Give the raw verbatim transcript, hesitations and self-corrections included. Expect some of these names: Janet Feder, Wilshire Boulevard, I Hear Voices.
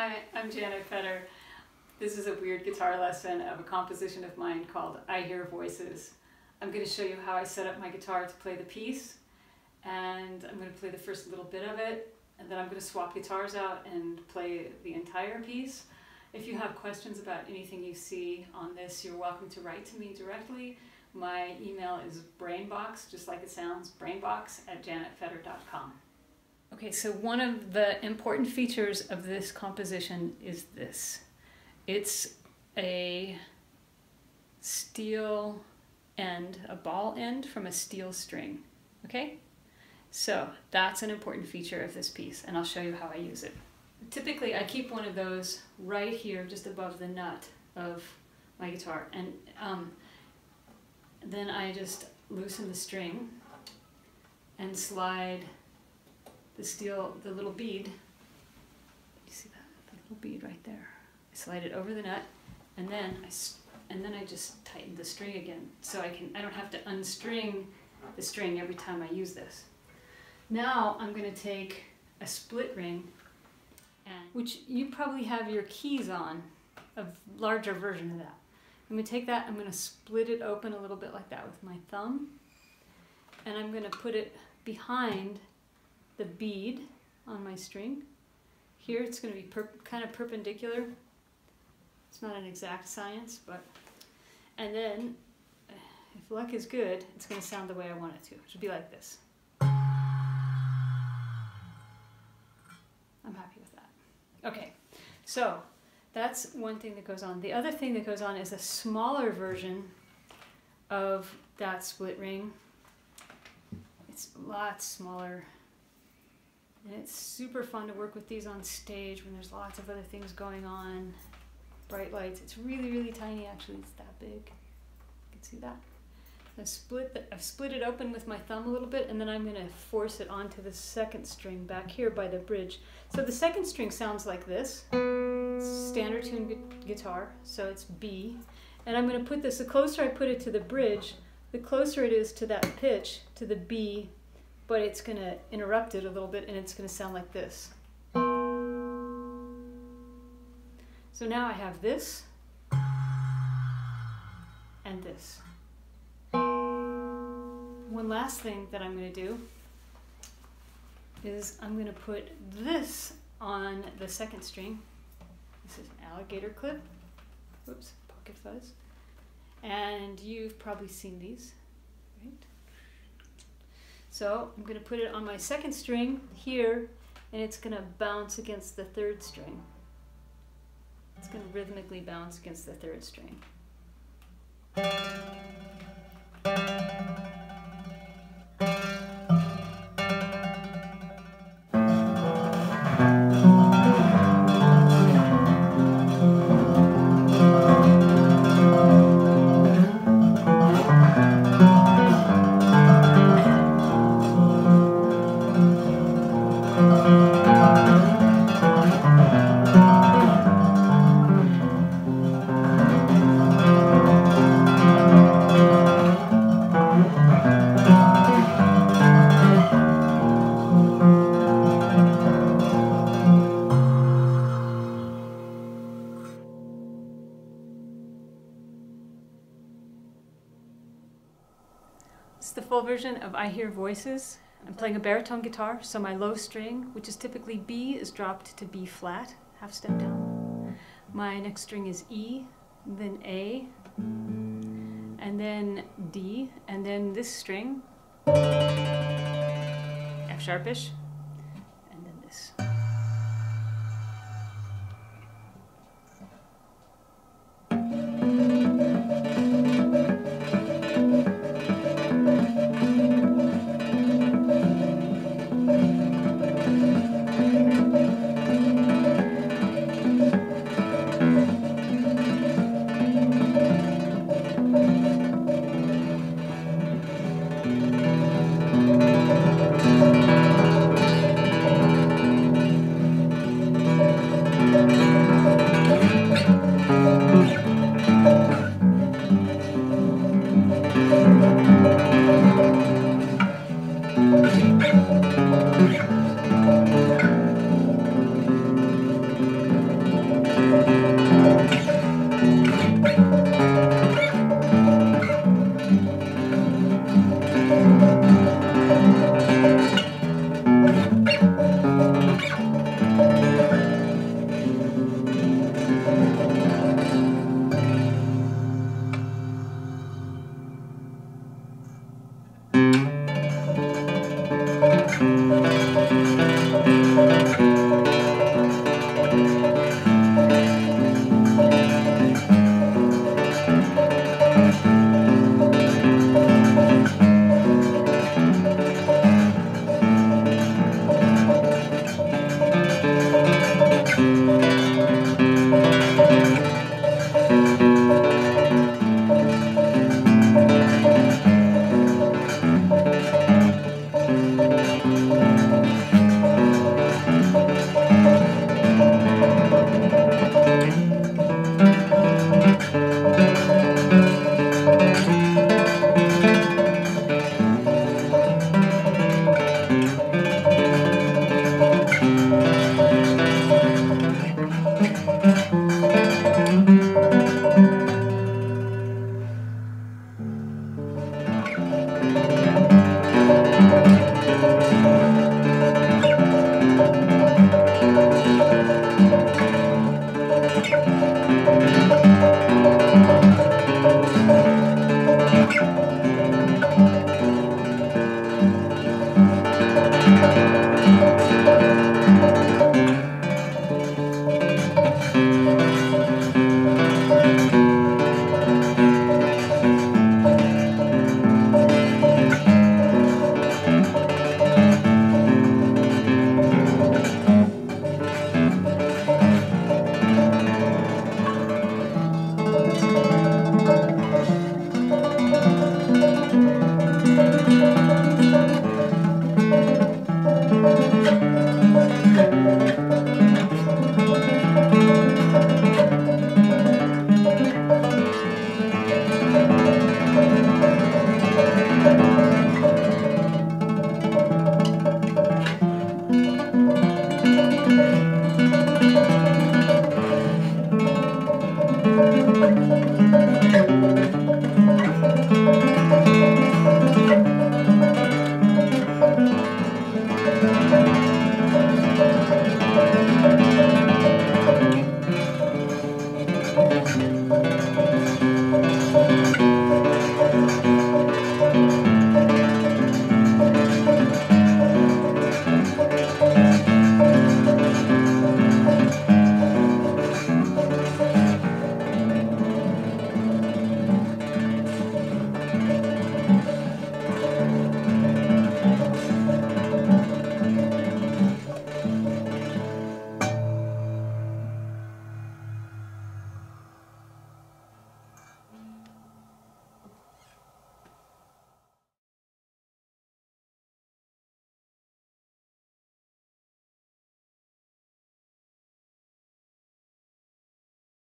Hi, I'm Janet Feder. This is a weird guitar lesson of a composition of mine called I Hear Voices. I'm going to show you how I set up my guitar to play the piece, and I'm going to play the first little bit of it, and then I'm going to swap guitars out and play the entire piece. If you have questions about anything you see on this, you're welcome to write to me directly. My email is brainbox, just like it sounds, brainbox at janet feder dot com. Okay, so one of the important features of this composition is this. It's a steel end, a ball end from a steel string, okay? So that's an important feature of this piece, and I'll show you how I use it. Typically, I keep one of those right here, just above the nut of my guitar, and um, then I just loosen the string and slide the steel, the little bead, you see that, the little bead right there. I slide it over the nut, and then I, and then I just tighten the string again, so I can, I don't have to unstring the string every time I use this. Now I'm going to take a split ring, and, which you probably have your keys on, a larger version of that. I'm going to take that, I'm going to split it open a little bit like that with my thumb, and I'm going to put it behind the bead on my string. Here it's going to be kind of perpendicular. It's not an exact science, but... And then, if luck is good, it's going to sound the way I want it to. It should be like this. I'm happy with that. Okay, so that's one thing that goes on. The other thing that goes on is a smaller version of that split ring. It's a lot smaller. And it's super fun to work with these on stage when there's lots of other things going on, bright lights. It's really, really tiny, actually. It's that big. You can see that. I've split, the, I've split it open with my thumb a little bit, and then I'm going to force it onto the second string back here by the bridge. So the second string sounds like this. It's standard tuned gu guitar, so it's B. And I'm going to put this, the closer I put it to the bridge, the closer it is to that pitch, to the B, but it's going to interrupt it a little bit, and it's going to sound like this. So now I have this and this. One last thing that I'm going to do is I'm going to put this on the second string. This is an alligator clip. Oops, pocket fuzz. And you've probably seen these, right? So I'm going to put it on my second string here, and it's going to bounce against the third string. It's going to rhythmically bounce against the third string. This is the full version of I Hear Voices. I'm playing a baritone guitar, so my low string, which is typically B, is dropped to B flat, half step down. My next string is E, then A, and then D, and then this string, F sharpish, and then this. Thank you.